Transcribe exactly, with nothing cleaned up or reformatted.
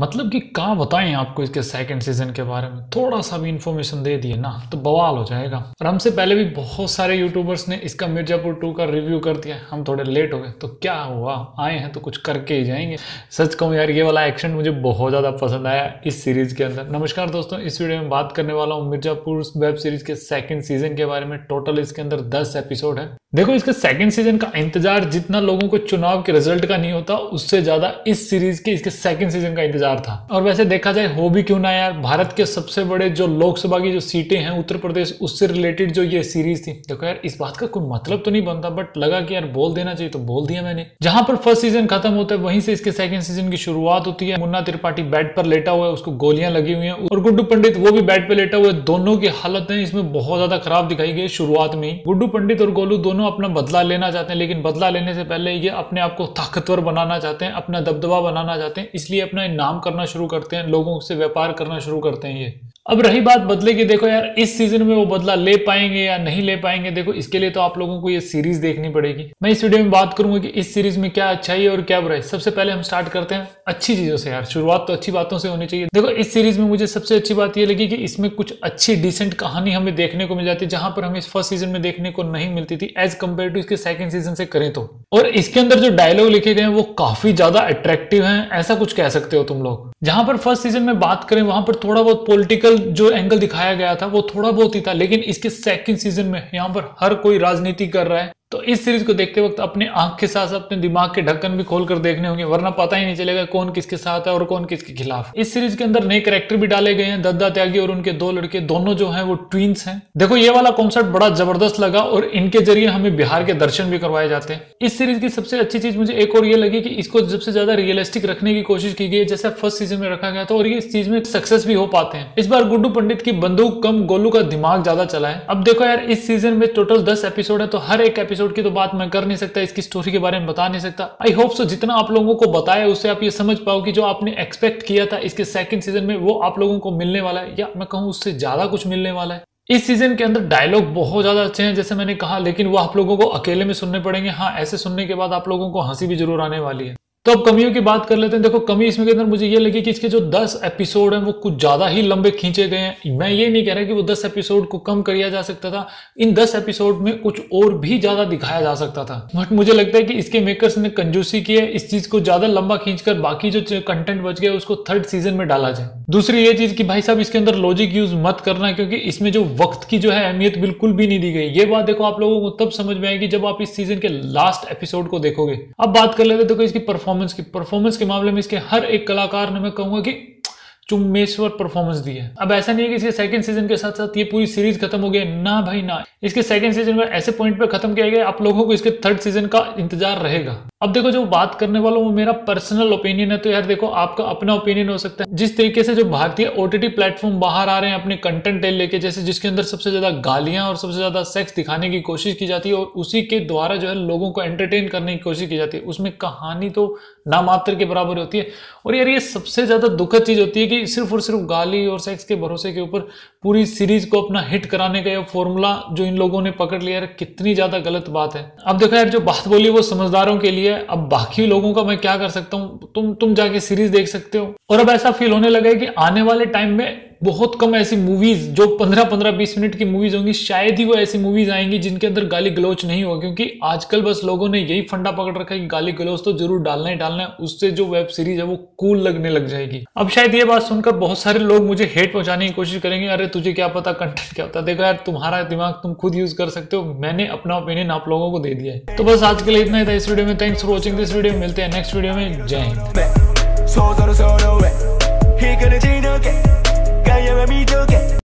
मतलब कि कहाँ बताएं आपको इसके सेकंड सीजन के बारे में, थोड़ा सा भी इन्फॉर्मेशन दे दिए ना तो बवाल हो जाएगा। और हमसे पहले भी बहुत सारे यूट्यूबर्स ने इसका मिर्जापुर टू का रिव्यू कर दिया, हम थोड़े लेट हो गए तो क्या हुआ, आए हैं तो कुछ करके ही जाएंगे। सच कहूँ यार, ये वाला एक्शन मुझे बहुत ज़्यादा पसंद आया इस सीरीज़ के अंदर। नमस्कार दोस्तों, इस वीडियो में बात करने वाला हूँ मिर्जापुर वेब सीरीज़ के सेकेंड सीजन के बारे में। टोटल इसके अंदर दस एपिसोड है। देखो, इसके सेकेंड सीजन का इंतजार जितना लोगों को चुनाव के रिजल्ट का नहीं होता, उससे ज़्यादा इस सीरीज के इसके सेकेंड सीजन का था। और वैसे देखा जाए हो भी क्यों ना यार, भारत के सबसे बड़े जो लोकसभा की जो सीटें हैं उत्तर प्रदेश, उससे रिलेटेड जो ये सीरीज थी। देखो यार, इस बात का कोई मतलब तो नहीं बनता, बट लगा कि यार बोल देना चाहिए तो बोल दिया मैंने। जहां पर फर्स्ट सीजन खत्म होता है वहीं से इसके सेकंड सीजन की शुरुआत होती है। मुन्ना त्रिपाठी बेड पर लेटा हुआ है, उसको गोलियां लगी हुई है, और गुड्डू पंडित वो भी बेड पर लेटा हुआ है। दोनों की हालतें इसमें बहुत ज्यादा खराब दिखाई गई शुरुआत में। गुड्डू पंडित और गोलू दोनों अपना बदला लेना चाहते हैं, लेकिन बदला लेने से पहले ये अपने आप को ताकतवर बनाना चाहते हैं, अपना दबदबा बनाना चाहते हैं, इसलिए अपना नाम करना शुरू करते हैं, लोगों से व्यापार करना शुरू करते हैं। ये अब रही बात बदले की, देखो यार इस सीजन में वो बदला ले पाएंगे या नहीं ले पाएंगे, देखो इसके लिए तो आप लोगों को ये सीरीज देखनी पड़ेगी। मैं इस वीडियो में बात करूंगा कि इस सीरीज में क्या अच्छाई है और क्या बुराई। सबसे पहले हम स्टार्ट करते हैं अच्छी चीजों से। यार शुरुआत तो अच्छी बातों से होनी चाहिए। देखो इस सीरीज में मुझे सबसे अच्छी बात यह लगी कि इसमें कुछ अच्छी डिसेंट कहानी हमें देखने को मिल जाती है, जहां पर हमें फर्स्ट सीजन में देखने को नहीं मिलती थी एज कम्पेयर टू इसके सेकेंड सीजन से करें तो। और इसके अंदर जो डायलॉग लिखे गए हैं वो काफी ज्यादा अट्रैक्टिव है, ऐसा कुछ कह सकते हो तुम लोग। जहां पर फर्स्ट सीजन में बात करें वहां पर थोड़ा बहुत पॉलिटिकल जो एंगल दिखाया गया था वो थोड़ा बहुत ही था, लेकिन इसके सेकंड सीजन में यहाँ पर हर कोई राजनीति कर रहा है। तो इस सीरीज को देखते वक्त अपने आंख के साथ साथ अपने दिमाग के ढक्कन भी खोलकर देखने होंगे, वरना पता ही नहीं चलेगा कौन किसके साथ है और कौन किसके खिलाफ। इस सीरीज के अंदर नए कैरेक्टर भी डाले गए हैं, दद्दा त्यागी और उनके दो लड़के, दोनों जो हैं वो ट्विंस हैं। देखो ये वाला कॉन्सेप्ट बड़ा जबरदस्त लगा, और इनके जरिए हमें बिहार के दर्शन भी करवाए जाते हैं। इस सीरीज की सबसे अच्छी चीज मुझे एक और ये लगी कि इसको सबसे ज्यादा रियलिस्टिक रखने की कोशिश की गई, जैसे फर्स्ट सीजन में रखा गया था, और ये इस चीज में सक्सेस भी हो पाते हैं। इस बार गुड्डू पंडित की बंदूक कम, गोलू का दिमाग ज्यादा चला है। अब देखो यार, इस सीजन में टोटल दस एपिसोड है, तो हर एक एपिसोड की तो बात मैं कर नहीं सकता, इसकी स्टोरी के बारे में बता नहीं सकता। आई होप सो जितना आप लोगों को बताया उससे आप ये समझ पाओ कि जो आपने एक्सपेक्ट किया था इसके सेकंड सीजन में वो आप लोगों को मिलने वाला है, या मैं कहूँ उससे ज्यादा कुछ मिलने वाला है। इस सीजन के अंदर डायलॉग बहुत ज़्यादा अच्छे हैं जैसे मैंने कहा, लेकिन वो आप लोगों को अकेले में सुनने पड़ेंगे। हाँ, ऐसे सुनने के बाद आप लोगों को हंसी भी जरूर आने वाली है। तो अब कमियों की बात कर लेते हैं। देखो कमी इसमें के अंदर मुझे ये लगी कि इसके जो दस एपिसोड हैं वो कुछ ज़्यादा ही लंबे खींचे गए हैं। मैं ये नहीं कह रहा कि वो दस एपिसोड को कम किया जा सकता था, इन दस एपिसोड में कुछ और भी ज़्यादा दिखाया जा सकता था, बट मुझे लगता है कि इसके मेकर्स ने कंजूसी की है, इस चीज़ को ज़्यादा लंबा खींचकर बाकी जो कंटेंट बच गया उसको थर्ड सीजन में डाला जाए। दूसरी ये चीज़ कि भाई साहब इसके अंदर लॉजिक यूज़ मत करना, क्योंकि इसमें जो वक्त की जो है अहमियत बिल्कुल भी नहीं दी गई। ये बात देखो आप लोगों को तब समझ में आएगी जब आप इस सीजन के लास्ट एपिसोड को देखोगे। अब बात कर लेते देखो इसकी परफॉर्मेंस परफॉर्मेंस की परफॉर्मेंस के मामले में इसके हर एक कलाकार ने, मैं कहूंगा कि चुम्बेश्वर परफॉर्मेंस दी है। अब ऐसा नहीं है कि इसके सेकंड सीजन के साथ साथ ये पूरी सीरीज खत्म हो गई, ना भाई ना। इसके सेकंड सीजन में ऐसे पॉइंट पे खत्म किया गया, आप लोगों को इसके थर्ड सीजन का इंतजार रहेगा। अब देखो जो बात करने वाला हूँ वो मेरा पर्सनल ओपिनियन है, तो यार देखो आपका अपना ओपिनियन हो सकता है। जिस तरीके से जो भारतीय ओटीटी प्लेटफॉर्म बाहर आ रहे हैं अपने कंटेंट लेके, जैसे जिसके अंदर सबसे ज्यादा गालियां और सबसे ज्यादा सेक्स दिखाने की कोशिश की जाती है, और उसी के द्वारा जो है लोगों को एंटरटेन करने की कोशिश की जाती है, उसमें कहानी तो नामात्र के बराबर होती है। और यार ये सबसे ज्यादा दुखद चीज होती है कि सिर्फ और सिर्फ गाली और सेक्स के भरोसे के ऊपर पूरी सीरीज को अपना हिट कराने का यह फॉर्मूला जो इन लोगों ने पकड़ लिया, यार कितनी ज्यादा गलत बात है। अब देखो यार जो बात बोली वो समझदारों के लिए, अब बाकी लोगों का मैं क्या कर सकता हूँ, तुम तुम जाके सीरीज देख सकते हो। और अब ऐसा फील होने लगा है कि आने वाले टाइम में बहुत कम ऐसी मूवीज जो पंद्रह पंद्रह बीस मिनट की मूवीज होंगी, शायद ही वो ऐसी मूवीज आएंगी जिनके अंदर गाली गलौच नहीं होगा, क्योंकि आजकल बस लोगों ने यही फंडा पकड़ रखा है कि गाली गलौच तो जरूर डालना ही डालना है, उससे जो वेब सीरीज है वो कूल लगने लग जाएगी। अब शायद ये बात सुनकर बहुत सारे लोग मुझे हेट पहुंचाने की कोशिश करेंगे, अरे तुझे क्या पता कंटेंट क्या होता है। देखो यार तुम्हारा दिमाग तुम खुद यूज कर सकते हो, मैंने अपना ओपिनियन आप लोगों को दे दिया है। तो बस आज के लिए इतना ही था इस वीडियो में। Thanks for watching this video, मिलते हैं नेक्स्ट वीडियो में। जय हिंद।